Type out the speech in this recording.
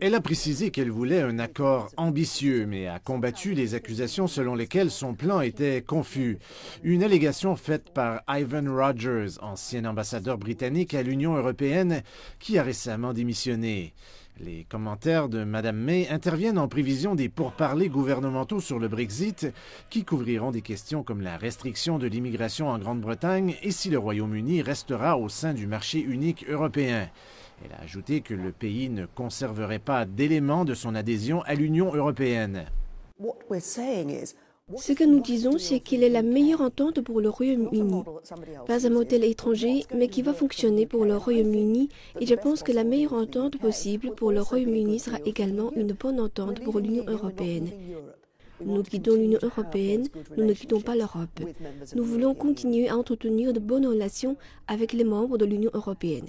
Elle a précisé qu'elle voulait un accord ambitieux, mais a combattu les accusations selon lesquelles son plan était confus. Une allégation faite par Ivan Rogers, ancien ambassadeur britannique à l'Union européenne, qui a récemment démissionné. Les commentaires de Mme May interviennent en prévision des pourparlers gouvernementaux sur le Brexit, qui couvriront des questions comme la restriction de l'immigration en Grande-Bretagne et si le Royaume-Uni restera au sein du marché unique européen. Elle a ajouté que le pays ne conserverait pas d'éléments de son adhésion à l'Union européenne. Ce que nous disons, c'est qu'il est la meilleure entente pour le Royaume-Uni. Pas un modèle étranger, mais qui va fonctionner pour le Royaume-Uni. Et je pense que la meilleure entente possible pour le Royaume-Uni sera également une bonne entente pour l'Union européenne. Nous quittons l'Union européenne, nous ne quittons pas l'Europe. Nous voulons continuer à entretenir de bonnes relations avec les membres de l'Union européenne.